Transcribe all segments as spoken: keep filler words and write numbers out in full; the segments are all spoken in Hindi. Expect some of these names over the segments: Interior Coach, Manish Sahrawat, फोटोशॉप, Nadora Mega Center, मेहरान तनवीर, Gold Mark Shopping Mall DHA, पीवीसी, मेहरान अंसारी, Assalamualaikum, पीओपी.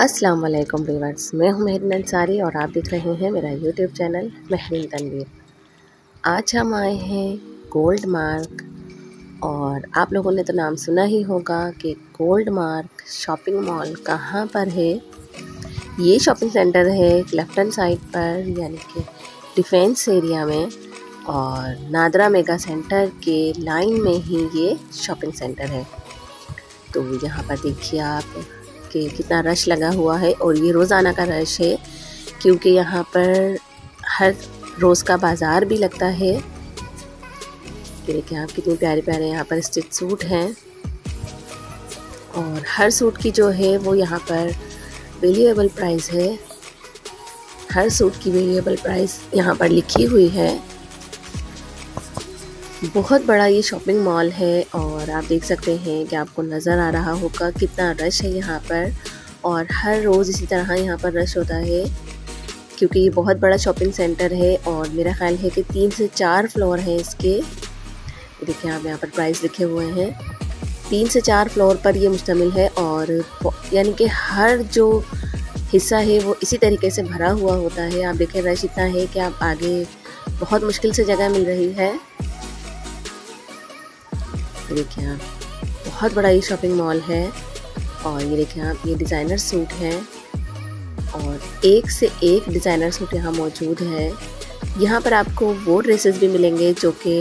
अस्सलाम वालेकुम व्यूअर्स, मैं हूं मेहरान अंसारी और आप देख रहे हैं मेरा यूट्यूब चैनल मेहरान तनवीर। आज हम आए हैं गोल्ड मार्क और आप लोगों ने तो नाम सुना ही होगा कि गोल्ड मार्क शॉपिंग मॉल कहां पर है। ये शॉपिंग सेंटर है लेफ्ट हैंड साइड पर यानी कि डिफेंस एरिया में और नादरा मेगा सेंटर के लाइन में ही ये शॉपिंग सेंटर है। तो यहाँ पर देखिए आप कि कितना रश लगा हुआ है और ये रोज़ाना का रश है क्योंकि यहाँ पर हर रोज़ का बाज़ार भी लगता है। ये देखिए आप कितने प्यारे प्यारे यहाँ पर स्टिच सूट हैं और हर सूट की जो है वो यहाँ पर वेरिएबल प्राइस है। हर सूट की वेरिएबल प्राइस यहाँ पर लिखी हुई है। बहुत बड़ा ये शॉपिंग मॉल है और आप देख सकते हैं कि आपको नज़र आ रहा होगा कितना रश है यहाँ पर और हर रोज़ इसी तरह यहाँ पर रश होता है क्योंकि ये बहुत बड़ा शॉपिंग सेंटर है और मेरा ख़्याल है कि तीन से चार फ्लोर हैं इसके। देखिए आप यहाँ पर प्राइस लिखे हुए हैं, तीन से चार फ्लोर पर ये मुश्तमिल है और यानी कि हर जो हिस्सा है वो इसी तरीके से भरा हुआ होता है। आप देखें रश इतना है कि आप आगे बहुत मुश्किल से जगह मिल रही है। देखिए आप बहुत बड़ा ये शॉपिंग मॉल है और ये देखिए आप ये डिज़ाइनर सूट हैं और एक से एक डिज़ाइनर सूट यहाँ मौजूद है। यहाँ पर आपको वो ड्रेसेस भी मिलेंगे जो कि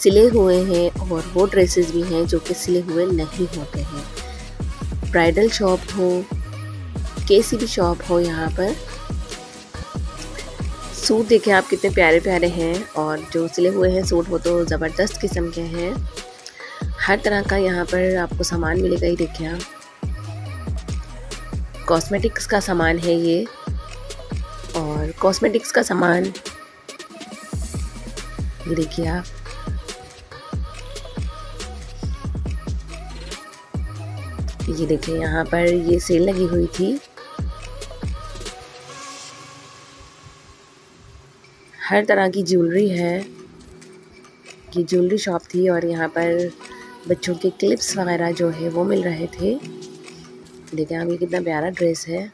सिले हुए हैं और वो ड्रेसेस भी हैं जो कि सिले हुए नहीं होते हैं। ब्राइडल शॉप हो, कैसी भी शॉप हो, यहाँ पर सूट देखें आप कितने प्यारे प्यारे हैं और जो सिले हुए हैं सूट वो तो ज़बरदस्त किस्म के हैं। हर तरह का यहाँ पर आपको सामान मिलेगा। ये देखिए आप कॉस्मेटिक्स का सामान है ये और कॉस्मेटिक्स का सामान ये देखिए आप ये देखिए यहाँ पर ये सेल लगी हुई थी। हर तरह की ज्वेलरी है, ये ज्वेलरी शॉप थी और यहाँ पर बच्चों के क्लिप्स वगैरह जो है वो मिल रहे थे। देखिए आप ये कितना प्यारा ड्रेस है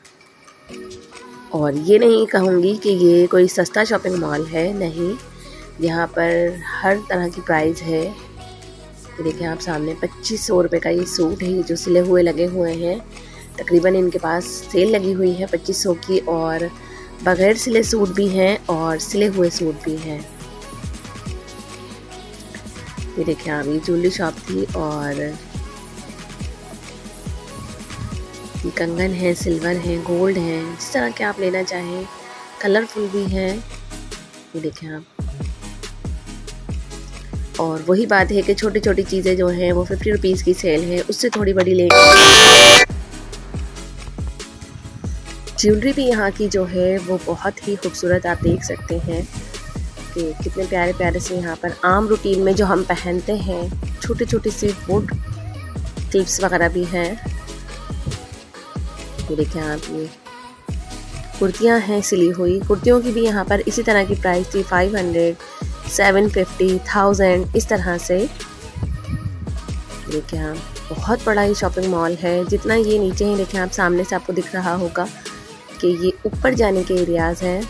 और ये नहीं कहूँगी कि ये कोई सस्ता शॉपिंग मॉल है, नहीं, यहाँ पर हर तरह की प्राइस है। देखिए आप सामने पच्चीस सौ रुपये का ये सूट है जो सिले हुए लगे हुए हैं। तकरीबन इनके पास सेल लगी हुई है पच्चीस सौ की और बग़ैर सिले सूट भी हैं और सिले हुए सूट भी हैं। ये देखिए आप ये ज्वेलरी शॉप थी और ये कंगन है, सिल्वर है, गोल्ड है, जिस तरह के आप लेना चाहें, कलरफुल भी हैं। ये देखिए आप और वही बात है कि छोटी छोटी चीज़ें जो हैं वो फिफ्टी रुपीज़ की सेल है, उससे थोड़ी बड़ी लेंगे। ज्वेलरी भी यहाँ की जो है वो बहुत ही खूबसूरत आप देख सकते हैं कि कितने प्यारे प्यारे से यहाँ पर आम रूटीन में जो हम पहनते हैं छोटे छोटे से वुड क्लिप्स वगैरह भी हैं। ये देखिए आप ये कुर्तियाँ हैं सिली हुई। कुर्तियों की भी यहाँ पर इसी तरह की प्राइस थी, five hundred, seven fifty, thousand, इस तरह से। देखिए आप बहुत बड़ा ये शॉपिंग मॉल है। जितना ये नीचे है देखिए आप सामने से आपको दिख रहा होगा कि ये ऊपर जाने के एरियाज़ हैं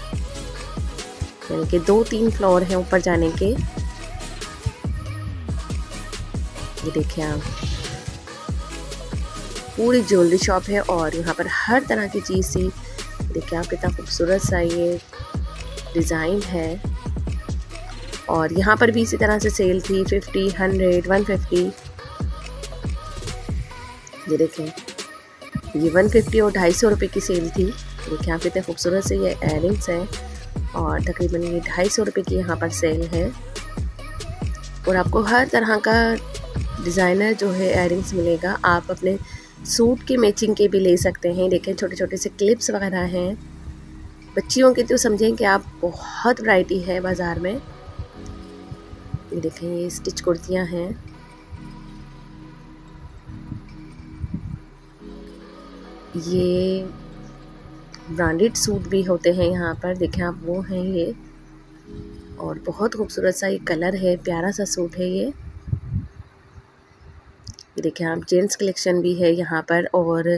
यानी कि दो तीन फ्लोर हैं ऊपर जाने के। ये देखिए आप पूरी ज्वेलरी शॉप है और यहाँ पर हर तरह की चीज़ सी। देखिए आप कितना खूबसूरत सा ये डिज़ाइन है और यहाँ पर भी इसी तरह से सेल थी, फिफ्टी, हंड्रेड, वन फिफ्टी। ये देखें ये वन फिफ्टी और ढाई सौ रुपये की सेल थी। देखिए आप कितने खूबसूरत से ये एयरिंग्स हैं और तकरीबन ये ढाई सौ रुपये की यहाँ पर सेल है और आपको हर तरह का डिज़ाइनर जो है एयरिंग्स मिलेगा। आप अपने सूट की मैचिंग के भी ले सकते हैं। देखें छोटे छोटे से क्लिप्स वगैरह हैं बच्चियों के, तो समझें कि आप बहुत वैरायटी है बाज़ार में। ये देखें ये स्टिच कुर्तियाँ हैं। ये ब्रांडेड सूट भी होते हैं यहाँ पर, देखें आप वो हैं ये और बहुत खूबसूरत सा ये कलर है, प्यारा सा सूट है ये। ये देखें आप जेंट्स कलेक्शन भी है यहाँ पर और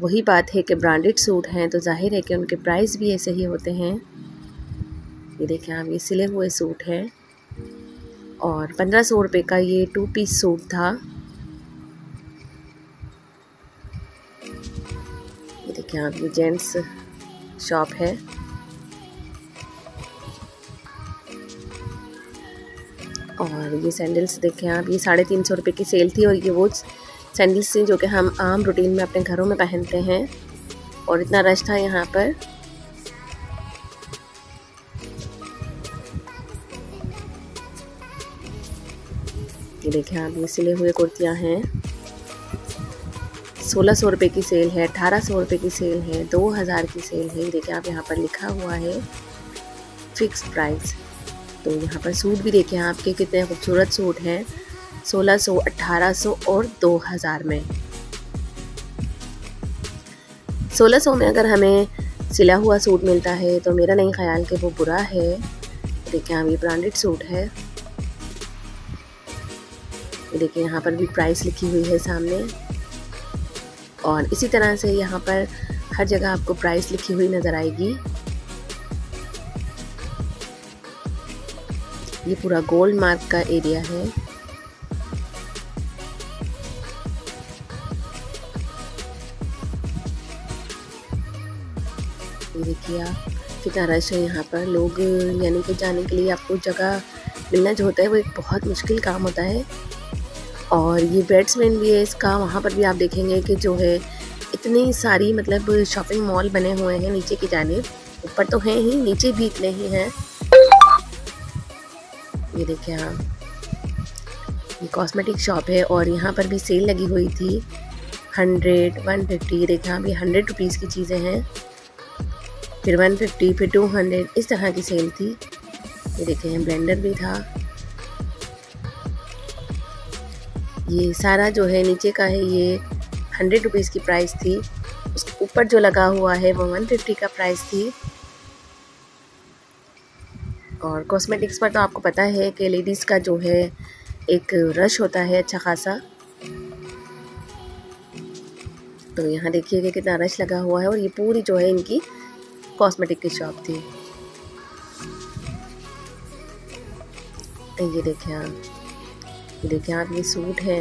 वही बात है कि ब्रांडेड सूट हैं तो जाहिर है कि उनके प्राइस भी ऐसे ही होते हैं। ये देखें आप, ये सिले हुए सूट हैं और पंद्रह सौ रुपये का ये टू पीस सूट था। ये देखें आप, ये जेंट्स शॉप है। और ये सैंडल्स देखें आप, ये साढ़े तीन सौ रुपये की सेल थी और ये वो सैंडल्स थी जो कि हम आम रूटीन में अपने घरों में पहनते हैं और इतना रश था यहाँ पर। ये देखें आप, ये सिले हुए कुर्तियाँ हैं। सोलह सौ रुपये की सेल है, अठारह सौ रुपये की सेल है, दो हज़ार की सेल है। ये देखें आप, यहाँ पर लिखा हुआ है फिक्स प्राइस। तो यहाँ पर सूट भी देखें आपके कितने खूबसूरत सूट हैं, सोलह सौ, अठारह सौ और दो हज़ार में। सोलह सौ में अगर हमें सिला हुआ सूट मिलता है तो मेरा नहीं ख्याल कि वो बुरा है। देखें आप, ये ब्रांडेड सूट है। देखिए यहाँ पर भी प्राइस लिखी हुई है सामने और इसी तरह से यहाँ पर हर जगह आपको प्राइस लिखी हुई नज़र आएगी। ये पूरा गोल्ड मार्क का एरिया है। ये देखिए आप, कितना रश है यहाँ पर। लोग यानी कि जाने के लिए आपको जगह मिलना जो होता है वो एक बहुत मुश्किल काम होता है। और ये बैट्समैन भी है इसका, वहाँ पर भी आप देखेंगे कि जो है इतनी सारी मतलब शॉपिंग मॉल बने हुए हैं नीचे की जानिब। ऊपर तो हैं ही, नीचे भी इतने ही हैं। ये देखिए आप, ये कॉस्मेटिक शॉप है और यहाँ पर भी सेल लगी हुई थी। हंड्रेड, वन फिफ्टी, देखिए आप, ये हंड्रेड रुपीज़ की चीज़ें हैं, फिर वन फिफ्टी, फिर टू हंड्रेड, इस तरह की सेल थी। ये देखें, ब्लेंडर भी था। ये सारा जो है नीचे का है, ये हंड्रेड रुपीज़ की प्राइस थी। उसके ऊपर जो लगा हुआ है वो वन फिफ्टी का प्राइस थी। और कॉस्मेटिक्स पर तो आपको पता है कि लेडीज़ का जो है एक रश होता है अच्छा खासा। तो यहाँ देखिए कि कितना रश लगा हुआ है और ये पूरी जो है इनकी कॉस्मेटिक की शॉप थी। ये देखें आप, ये देखें आप, ये सूट है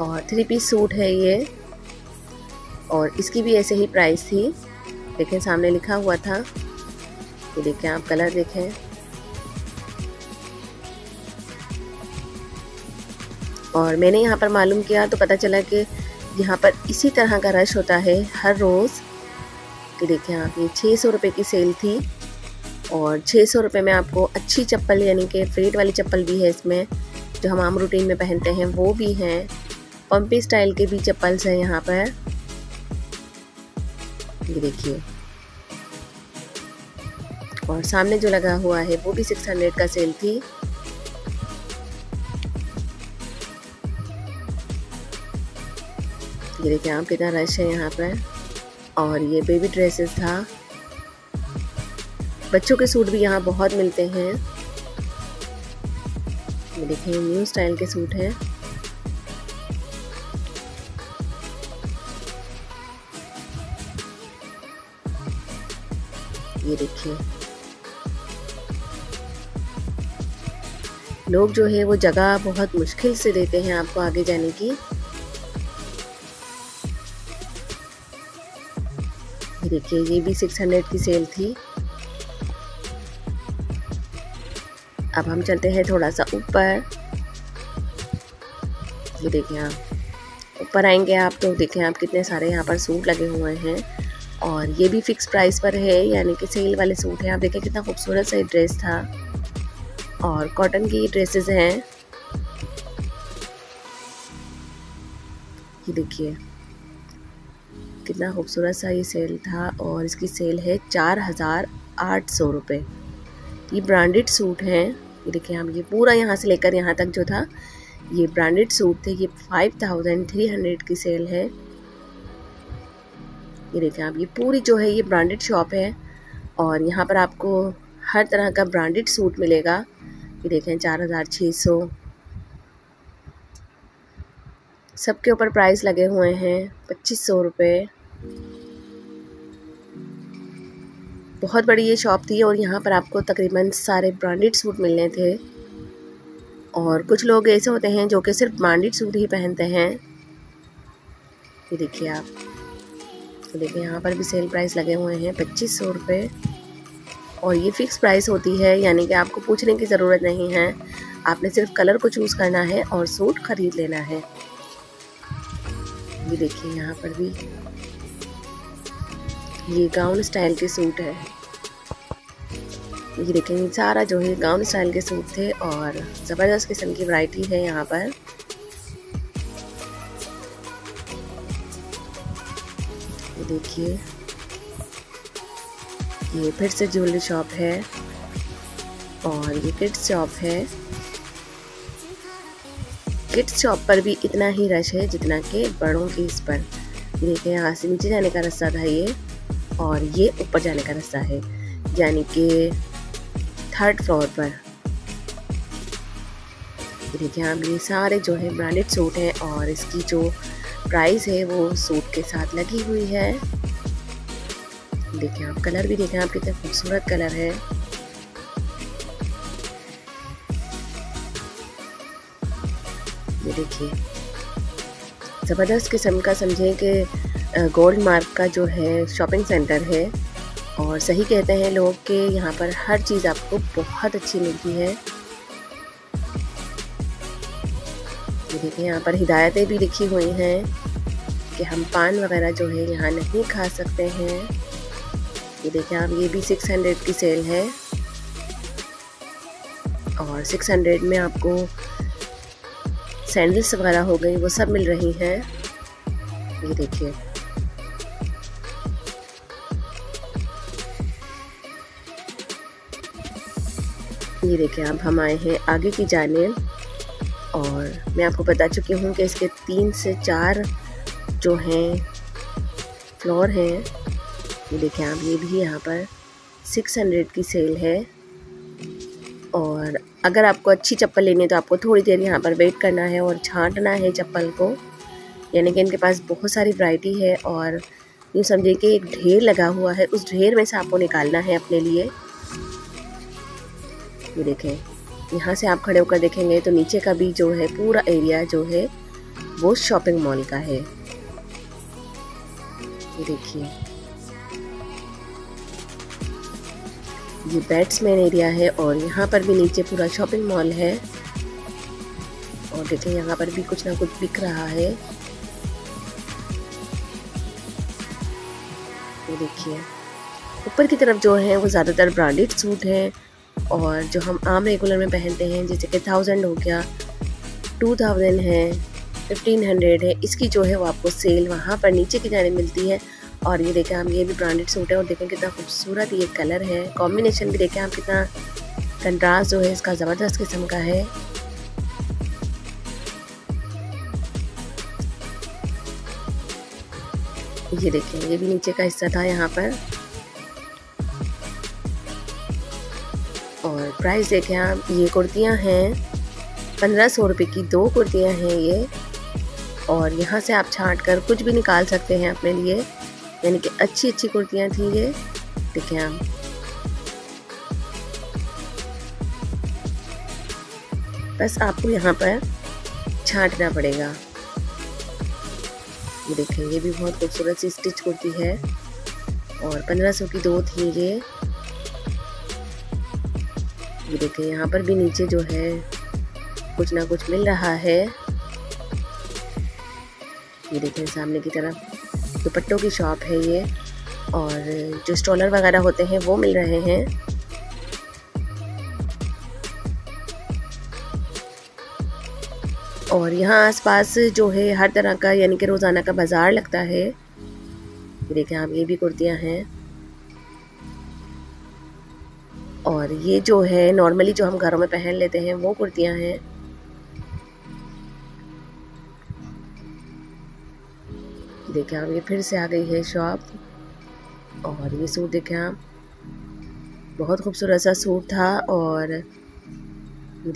और थ्री पीस सूट है ये और इसकी भी ऐसे ही प्राइस थी। देखें सामने लिखा हुआ था। ये देखें आप, कलर देखें। और मैंने यहाँ पर मालूम किया तो पता चला कि यहाँ पर इसी तरह का रश होता है हर रोज़। ये देखें आप, ये छः सौ रुपये की सेल थी और छः सौ रुपये में आपको अच्छी चप्पल यानी कि फ्लेट वाली चप्पल भी है इसमें, जो हम आम रूटीन में पहनते हैं वो भी हैं। पम्पी स्टाइल के भी चप्पल्स हैं यहाँ पर। ये देखिए, और सामने जो लगा हुआ है वो भी छह सौ का सेल थी। ये देखिए आप, कितना रश है यहाँ पर। और ये बेबी ड्रेसेस था। बच्चों के सूट भी यहाँ बहुत मिलते हैं। ये देखिए, न्यू स्टाइल के सूट हैं। ये देखिए, लोग जो है वो जगह बहुत मुश्किल से देते हैं आपको आगे जाने की। ये देखिए, ये भी छह सौ की सेल थी। अब हम चलते हैं थोड़ा सा ऊपर। ये देखिए आप, ऊपर आएंगे आप तो देखें आप कितने सारे यहाँ पर सूट लगे हुए हैं और ये भी फिक्स प्राइस पर है यानी कि सेल वाले सूट हैं। आप देखें कितना खूबसूरत सा ड्रेस था और कॉटन की ड्रेसेस हैं। ये देखिए, कितना खूबसूरत सा ये सेल था और इसकी सेल है चार हज़ार आठ सौ रुपये। ये ब्रांडेड सूट हैं। ये देखिए हम, ये पूरा यहाँ से लेकर यहाँ तक जो था ये ब्रांडेड सूट थे। ये फाइव थाउजेंड थ्री हंड्रेड की सेल है। ये देखिए आप, ये पूरी जो है ये ब्रांडेड शॉप है और यहाँ पर आपको हर तरह का ब्रांडेड सूट मिलेगा। ये देखें, चार हज़ार छः सौ, सबके ऊपर प्राइस लगे हुए हैं पच्चीस सौ रुपये। बहुत बड़ी ये शॉप थी और यहाँ पर आपको तकरीबन सारे ब्रांडेड सूट मिलने थे। और कुछ लोग ऐसे होते हैं जो कि सिर्फ ब्रांडेड सूट ही पहनते हैं। ये देखिए आप, तो देखिए यहाँ पर भी सेल प्राइस लगे हुए हैं पच्चीस सौ रुपये और ये फ़िक्स प्राइस होती है, यानी कि आपको पूछने की ज़रूरत नहीं है। आपने सिर्फ कलर को चूज़ करना है और सूट खरीद लेना है। ये देखिए यहाँ पर भी ये गाउन स्टाइल के सूट है। ये देखेंगे सारा जो है गाउन स्टाइल के सूट थे और ज़बरदस्त किस्म की वैरायटी है यहाँ पर। ये देखिए, ये फिर से ज्वेलरी शॉप है और ये किड्स शॉप है। किड्स शॉप पर भी इतना ही रश है जितना कि बड़ों के इस पर। देखिए यहाँ से नीचे जाने का रास्ता था ये और ये ऊपर जाने का रास्ता है, यानी कि थर्ड फ्लोर पर। देखिए आप, ये सारे जो है ब्रांडेड सूट हैं और इसकी जो प्राइस है वो सूट के साथ लगी हुई है। देखिए आप, कलर भी देखें आप, कितना खूबसूरत कलर है। ये देखिए ज़बरदस्त किस्म का, समझें कि गोल्ड मार्क का जो है शॉपिंग सेंटर है। और सही कहते हैं लोग कि यहाँ पर हर चीज़ आपको बहुत अच्छी मिलती है। ये देखिए यहाँ पर हिदायतें भी लिखी हुई हैं कि हम पान वगैरह जो है यहाँ नहीं खा सकते हैं। ये देखिए आप, ये भी सिक्स हंड्रेड की सेल है और सिक्स हंड्रेड में आपको सैंडल्स वगैरह हो गई, वो सब मिल रही हैं। ये देखिए, ये देखिए आप, हम आए हैं आगे की जानिब और मैं आपको बता चुकी हूँ कि इसके तीन से चार जो हैं फ्लोर हैं। ये देखिए आप, ये भी यहाँ पर सिक्स हंड्रेड की सेल है। और अगर आपको अच्छी चप्पल लेनी है तो आपको थोड़ी देर यहाँ पर वेट करना है और छांटना है चप्पल को, यानी कि इनके पास बहुत सारी वैरायटी है। और यूँ समझिए कि एक ढेर लगा हुआ है, उस ढेर में से आपको निकालना है अपने लिए। ये देखें, यहाँ से आप खड़े होकर देखेंगे तो नीचे का भी जो है पूरा एरिया जो है वो शॉपिंग मॉल का है। ये देखिए, ये बैट्समैन एरिया है और यहाँ पर भी नीचे पूरा शॉपिंग मॉल है। और देखिए यहाँ पर भी कुछ ना कुछ बिक रहा है। ये देखिए, ऊपर की तरफ जो है वो ज़्यादातर ब्रांडेड सूट हैं और जो हम आम रेगुलर में पहनते हैं, जैसे कि थाउजेंड हो गया, टू थाउजेंड है, फिफ्टीन हंड्रेड है, इसकी जो है वो आपको सेल वहाँ पर नीचे की जाने मिलती है। और ये देखें हम, ये भी ब्रांडेड सूट है और देखें कितना खूबसूरत ये कलर है। कॉम्बिनेशन भी देखें आप, कितना कंट्रास्ट जो है इसका ज़बरदस्त किस्म का है। ये देखें, ये भी नीचे का हिस्सा था यहाँ पर। और प्राइस देखें आप, ये कुर्तियाँ हैं पंद्रह सौ रुपये की, दो कुर्तियाँ हैं ये। और यहाँ से आप छांट कर कुछ भी निकाल सकते हैं अपने लिए, यानी कि अच्छी अच्छी कुर्तियाँ थी ये। देखें आप, बस आपको यहाँ पर छांटना पड़ेगा। ये देखें, ये भी बहुत खूबसूरत सी स्टिच कुर्ती है और पंद्रह सौ की दो थी ये। ये देखें यहाँ पर भी नीचे जो है कुछ ना कुछ मिल रहा है। ये देखें सामने की तरफ दुपट्टों की शॉप है ये और जो स्टॉलर वगैरह होते हैं वो मिल रहे हैं। और यहाँ आसपास जो है हर तरह का, यानी कि रोज़ाना का बाज़ार लगता है। ये देखें आप, ये भी कुर्तियाँ हैं। और ये जो है नॉर्मली जो हम घरों में पहन लेते हैं वो कुर्तियाँ हैं। देखिए आप, ये फिर से आ गई है शॉप। और ये सूट देखें आप, बहुत खूबसूरत सा सूट था। और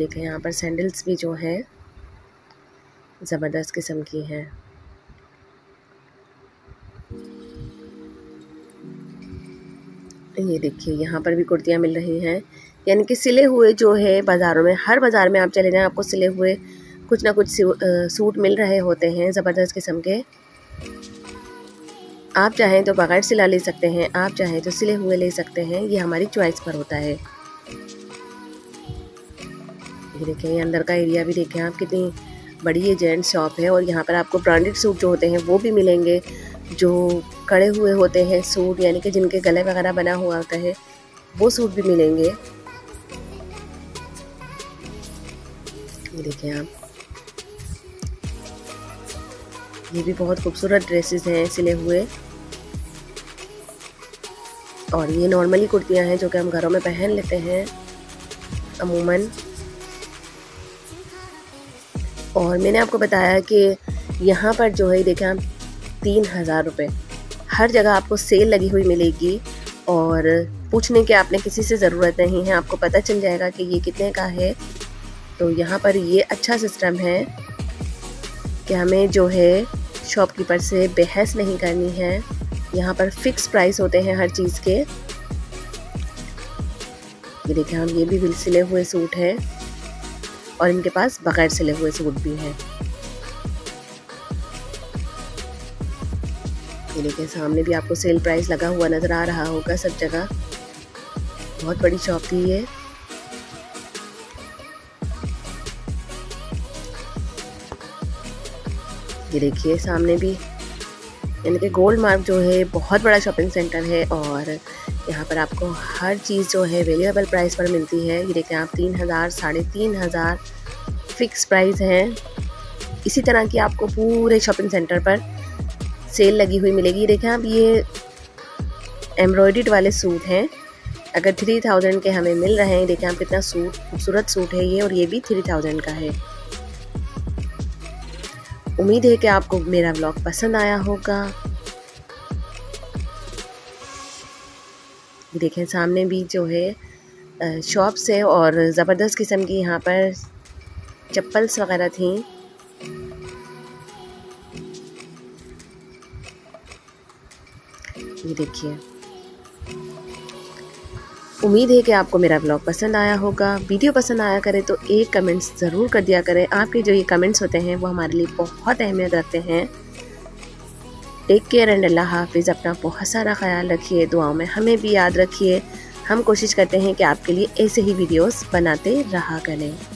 देखें यहाँ पर सैंडल्स भी जो है ज़बरदस्त किस्म की हैं। ये देखिए यहाँ पर भी कुर्तियाँ मिल रही हैं, यानी कि सिले हुए जो है बाज़ारों में, हर बाज़ार में आप चले जाएं आपको सिले हुए कुछ ना कुछ सूट मिल रहे होते हैं ज़बरदस्त किस्म के। आप चाहें तो बगैर सिला ले सकते हैं, आप चाहें तो सिले हुए ले सकते हैं, ये हमारी चॉइस पर होता है। ये देखें ये अंदर का एरिया भी देखें आप, कितनी बड़ी ये जेंट शॉप है। और यहाँ पर आपको ब्रांडेड सूट जो होते हैं वो भी मिलेंगे, जो कड़े हुए होते हैं सूट, यानी कि जिनके गले वगैरह बना हुआ होता है वो सूट भी मिलेंगे। ये देखिए आप, ये भी बहुत खूबसूरत ड्रेसेस हैं सिले हुए, और ये नॉर्मली कुर्तियां हैं जो कि हम घरों में पहन लेते हैं अमूमन। और मैंने आपको बताया कि यहाँ पर जो है देखिए आप तीन हज़ार रुपये, हर जगह आपको सेल लगी हुई मिलेगी और पूछने की आपने किसी से ज़रूरत नहीं है, आपको पता चल जाएगा कि ये कितने का है। तो यहाँ पर ये अच्छा सिस्टम है कि हमें जो है शॉपकीपर से बहस नहीं करनी है, यहाँ पर फिक्स प्राइस होते हैं हर चीज़ के। ये देखिए हम, ये भी बिल सिले हुए सूट हैं और इनके पास बगैर सिले हुए सूट भी हैं। ये देखिए सामने भी आपको सेल प्राइस लगा हुआ नज़र आ रहा होगा सब जगह, बहुत बड़ी शॉप थी ये। ये देखिए सामने भी, यानी कि गोल्ड मार्क जो है बहुत बड़ा शॉपिंग सेंटर है और यहाँ पर आपको हर चीज़ जो है अवेलेबल प्राइस पर मिलती है। ये देखिए आप तीन हज़ार, साढ़े तीन हज़ार फिक्स प्राइस हैं। इसी तरह की आपको पूरे शॉपिंग सेंटर पर सेल लगी हुई मिलेगी। ये देखें आप, ये एम्ब्रॉयडर्ड वाले सूट हैं, अगर थ्री थाउजेंड के हमें मिल रहे हैं। देखें आप कितना सूट खूबसूरत सूट है ये, और ये भी थ्री थाउजेंड का है। उम्मीद है कि आपको मेरा व्लॉग पसंद आया होगा। देखें सामने भी जो है शॉप्स है और ज़बरदस्त किस्म की यहाँ पर चप्पल्स वगैरह थी। ये देखिए, उम्मीद है कि आपको मेरा ब्लॉग पसंद आया होगा। वीडियो पसंद आया करे तो एक कमेंट्स ज़रूर कर दिया करें, आपके जो ये कमेंट्स होते हैं वो हमारे लिए बहुत अहमियत रखते हैं। टेक केयर एंड अल्लाह हाफिज़, अपना बहुत सारा ख्याल रखिए, दुआओं में हमें भी याद रखिए। हम कोशिश करते हैं कि आपके लिए ऐसे ही वीडियोस बनाते रहा करें।